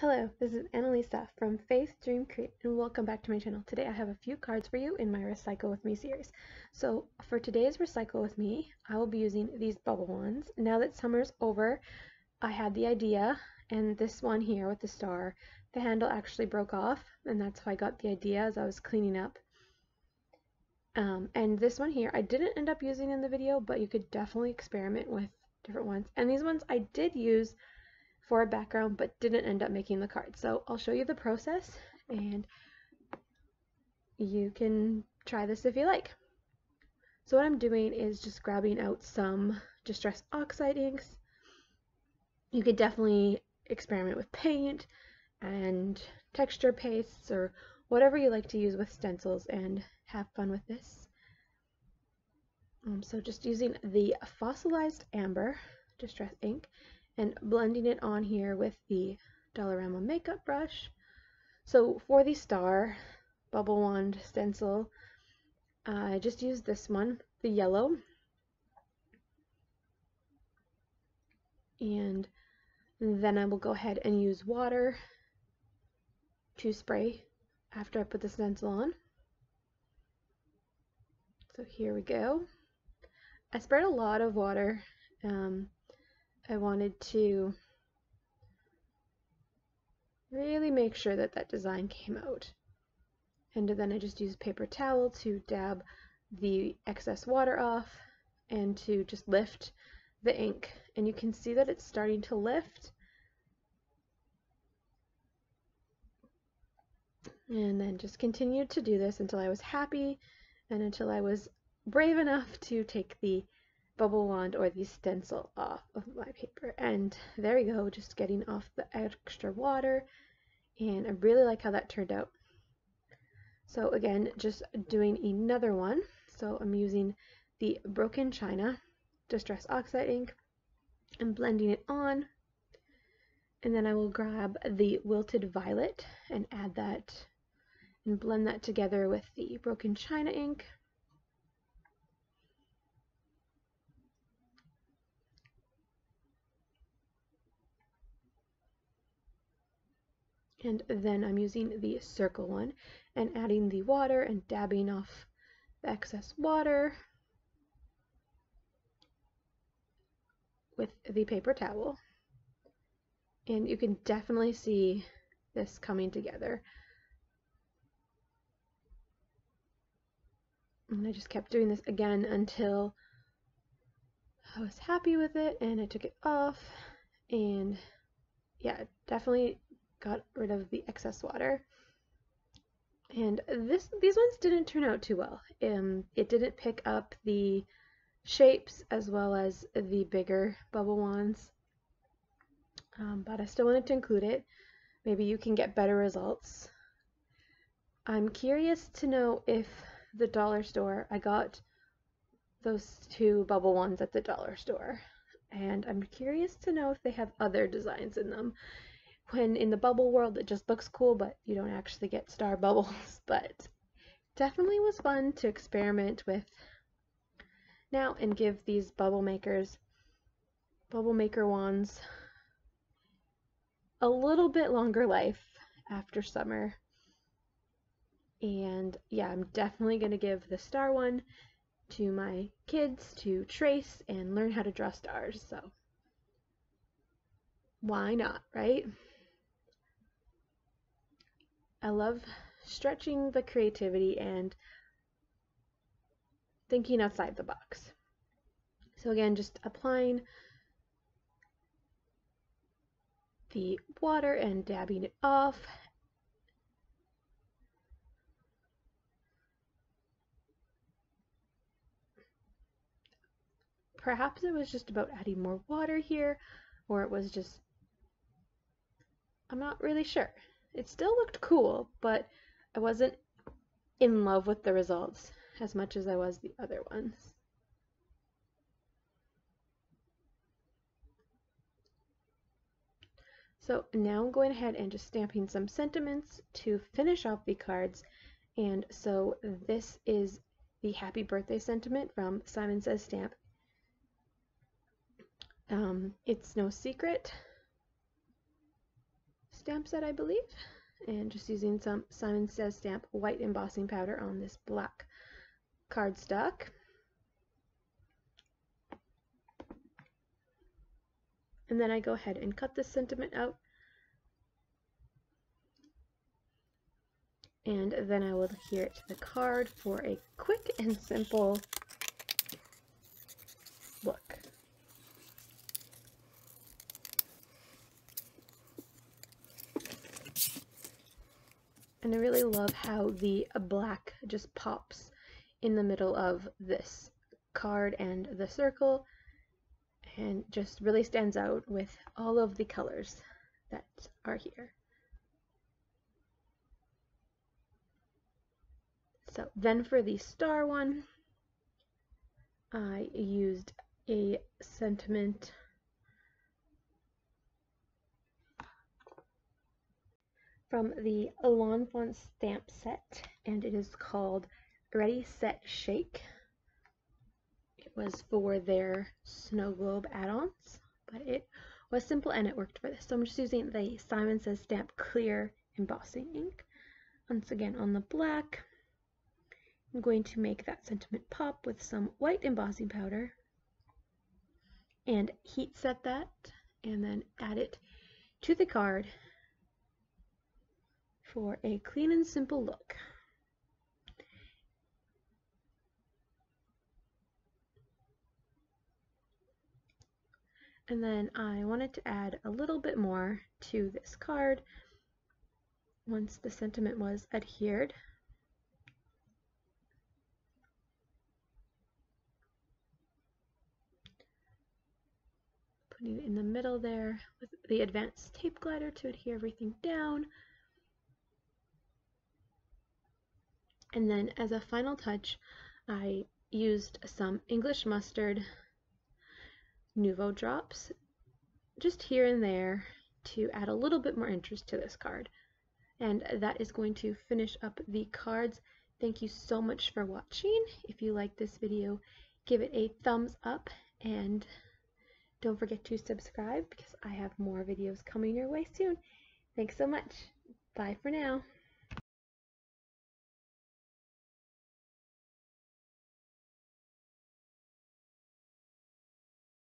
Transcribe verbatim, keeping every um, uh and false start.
Hello, this is Annalisa from Faith Dream Create, and welcome back to my channel. Today I have a few cards for you in my Recycle With Me series. So for today's Recycle With Me, I will be using these bubble ones. Now that summer's over, I had the idea, and this one here with the star, the handle actually broke off, and that's how I got the idea as I was cleaning up. Um, and this one here, I didn't end up using in the video, but you could definitely experiment with different ones. And these ones I did use for a background, but didn't end up making the card. So I'll show you the process, and you can try this if you like. So what I'm doing is just grabbing out some Distress Oxide inks. You could definitely experiment with paint and texture pastes or whatever you like to use with stencils and have fun with this. Um, so just using the Fossilized Amber Distress ink and blending it on here with the Dollarama makeup brush. So for the star bubble wand stencil, I uh, just used this one, the yellow. And then I will go ahead and use water to spray after I put the stencil on. So here we go. I sprayed a lot of water. Um, I wanted to really make sure that that design came out. And then I just used paper towel to dab the excess water off and to just lift the ink. And you can see that it's starting to lift. And then just continued to do this until I was happy and until I was brave enough to take the bubble wand or the stencil off of my paper. And there we go, just getting off the extra water, and I really like how that turned out. So again, just doing another one. So I'm using the Broken China Distress Oxide ink and blending it on, and then I will grab the Wilted Violet and add that and blend that together with the Broken China ink. And then I'm using the circle one and adding the water and dabbing off the excess water with the paper towel. And you can definitely see this coming together. And I just kept doing this again until I was happy with it, and I took it off, and yeah, definitely got rid of the excess water. And this these ones didn't turn out too well. Um, it didn't pick up the shapes as well as the bigger bubble wands, um, but I still wanted to include it. Maybe you can get better results. I'm curious to know if the dollar store, I got those two bubble wands at the dollar store, and I'm curious to know if they have other designs in them. When in the bubble world it just looks cool, but you don't actually get star bubbles. But definitely was fun to experiment with now and give these bubble makers, bubble maker wands a little bit longer life after summer. And yeah, I'm definitely going to give the star one to my kids to trace and learn how to draw stars. So why not, right? I love stretching the creativity and thinking outside the box. So again, just applying the water and dabbing it off. Perhaps it was just about adding more water here, or it was just, I'm not really sure. It still looked cool, but I wasn't in love with the results as much as I was the other ones. So now I'm going ahead and just stamping some sentiments to finish off the cards. And so this is the Happy Birthday sentiment from Simon Says Stamp. Um, it's no secret. stamp set, I believe, and just using some Simon Says Stamp white embossing powder on this black cardstock. And then I go ahead and cut this sentiment out, and then I will adhere it to the card for a quick and simple look. And I really love how the black just pops in the middle of this card and the circle, and just really stands out with all of the colors that are here. So then for the star one, I used a sentiment from the Lawn Fawn stamp set, and it is called Ready, Set, Shake. It was for their snow globe add-ons, but it was simple and it worked for this. So I'm just using the Simon Says Stamp clear embossing ink. Once again on the black, I'm going to make that sentiment pop with some white embossing powder and heat set that, and then add it to the card for a clean and simple look. And then I wanted to add a little bit more to this card once the sentiment was adhered. Putting it in the middle there with the advanced tape glider to adhere everything down. And then as a final touch, I used some English Mustard Nuvo drops just here and there to add a little bit more interest to this card. And that is going to finish up the cards. Thank you so much for watching. If you like this video, give it a thumbs up, and don't forget to subscribe because I have more videos coming your way soon. Thanks so much. Bye for now.